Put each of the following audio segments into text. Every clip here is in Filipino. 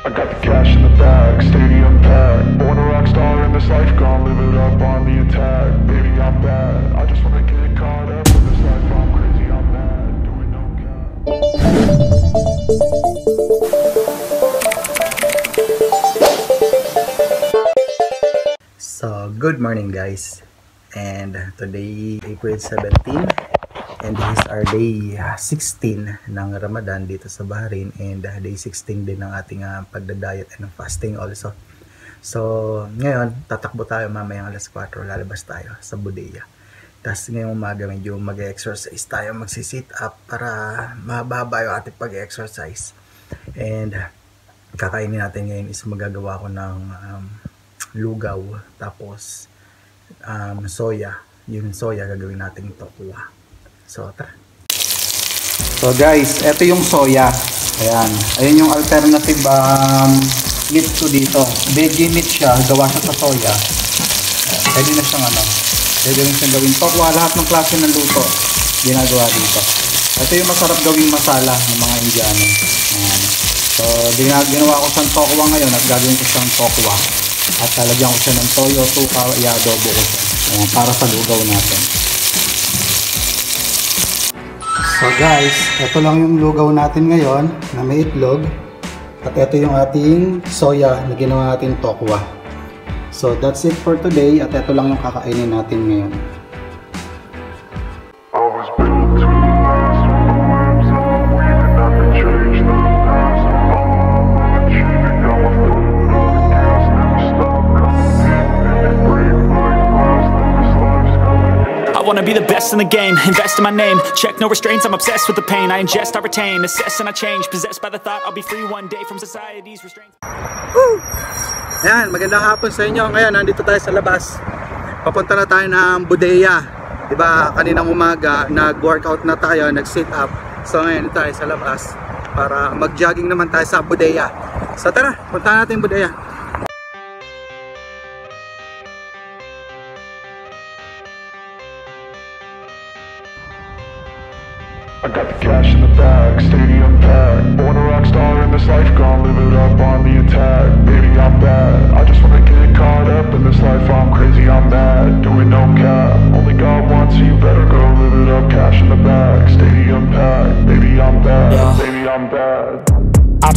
I got the cash in the bag, stadium packed. Born a rock star in this life, gone live it up on the attack. Baby, I'm bad, I just wanna get caught up in this life. I'm crazy, I'm mad, doing no cap. So, good morning guys. And today, April 17. And this is our day 16 ng Ramadan dito sa Bahrain, and day 16 din ng ating pagda-diet and fasting also. So ngayon tatakbo tayo mamayang alas 4, lalabas tayo sa Budeya. Tapos ngayong umaga medyo mag-exercise tayo, magsi-sit up para mababa yung ating pag-exercise. And kakainin natin ngayon is magagawa ko ng lugaw, tapos soya. Yung soya gagawin natin tokwa. So, tara. So guys, ito yung soya. Ayan. Ayan yung alternative meat to dito. Veggie meat siya. Gawa siya sa soya. Pwede na siyang ano. Pwede na siyang gawin tokwa. Lahat ng klase ng luto ginagawa dito. Ito yung masarap gawing masala ng mga Indiano. Ayan. So, ginawa ko siyang tokwa ngayon at gagawin ko siyang tokwa. At talagyan ko siya ng toyo, suka, i-adobo ko siya. Ayan, para sa lugaw natin. So guys, ito lang yung lugaw natin ngayon na may itlog, at ito yung ating soya na ginawa natin tokwa. So that's it for today, at ito lang yung kakainin natin ngayon. I wanna be the best in the game, invest in my name. Check no restraints, I'm obsessed with the pain. I ingest, I retain, assess and I change. Possessed by the thought I'll be free one day from society's restraints. Woo! Ayan, magandang hapon sa inyo. Ngayon, nandito tayo sa labas. Papunta na tayo ng Budeya. Diba, kaninang umaga, nag-workout na tayo, nag-sit up. So ngayon tayo sa labas para mag-jogging naman tayo sa Budeya. So tara, punta natin Budeya. I got the cash in the bag, stadium packed. Born a rock star in this life, gone live it up on the attack. Baby, I'm bad, I just wanna get caught up in this life. I'm crazy, I'm mad, doing no cap. Only God wants you, better go live it up. Cash in the bag, stadium packed. Baby, I'm bad, yeah. Baby, I'm bad. I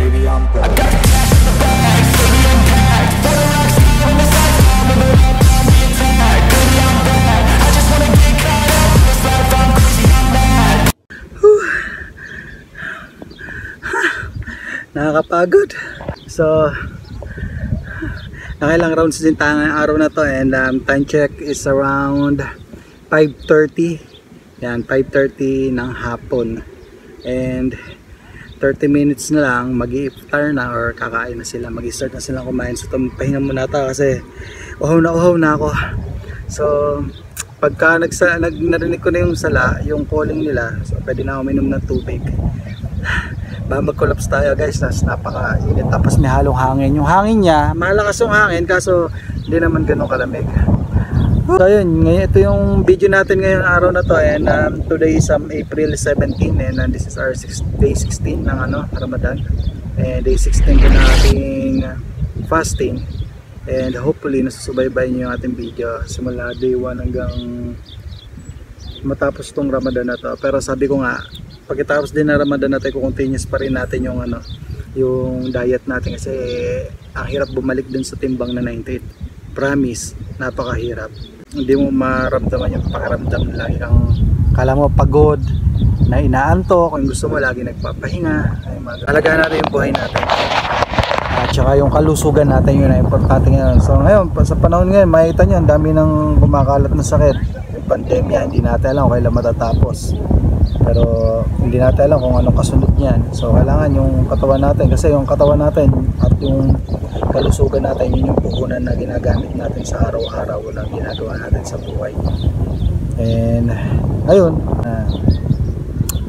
baby, I'm bad. I got cash in the bag, stadium packed. Born a rock star in this life, gonna live it up. Nakakapagod. So nakailang rounds din tayo ngayong araw na to, and time check is around 5:30. Yan, 5:30 ng hapon, and 30 minutes na lang mag-i-iftar na, or kakain na sila, mag-i-start na silang kumain. So pahinga muna tayo kasi uhaw na ako. So pagka narinig ko na yung sala, yung calling nila, so pwede na uminom ng tubig. Mag-collapse tayo guys, napaka-init, tapos may halong hangin. Yung hangin niya, malakas yung hangin, kaso hindi naman ganun kalamig. So yun, ito yung video natin ngayong araw na to, and today is April 17, and this is our day 16 ng Ramadan, and day 16 din ating fasting, and hopefully nasusubaybayan niyo yung ating video simula day 1 hanggang matapos tong Ramadan na to. Pero sabi ko nga, pagkatapos din na Ramadan natin, continuous pa rin natin yung yung diet natin, kasi ang hirap bumalik dun sa timbang na 98. Promise, napakahirap. Hindi mo maramdaman yung pakiramdam, lagi kang kala mo pagod, na inaantok, kung gusto mo lagi nagpapahinga, ay mag-alagaan natin yung buhay natin at saka yung kalusugan natin, yun ay importante ngayon. So ngayon, sa panahon ngayon, makikita nyo ang dami ng kumakalat na sakit, yung pandemya, hindi natin alam kung kailan matatapos, pero hindi natin alam kung anong kasunod niyan. So kailangan yung katawan natin, kasi yung katawan natin at yung kalusugan natin, yun yung puhunan na ginagamit natin sa araw-araw na ginagawa natin sa buhay. And ayun,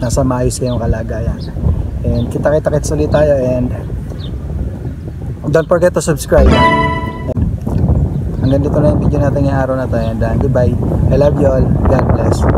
nasa maayos kayong kalagayan. And kita-kita-kits ulit tayo, and don't forget to subscribe. And hanggang dito na yung video natin ngayong araw na to, and goodbye. I love you all. God bless.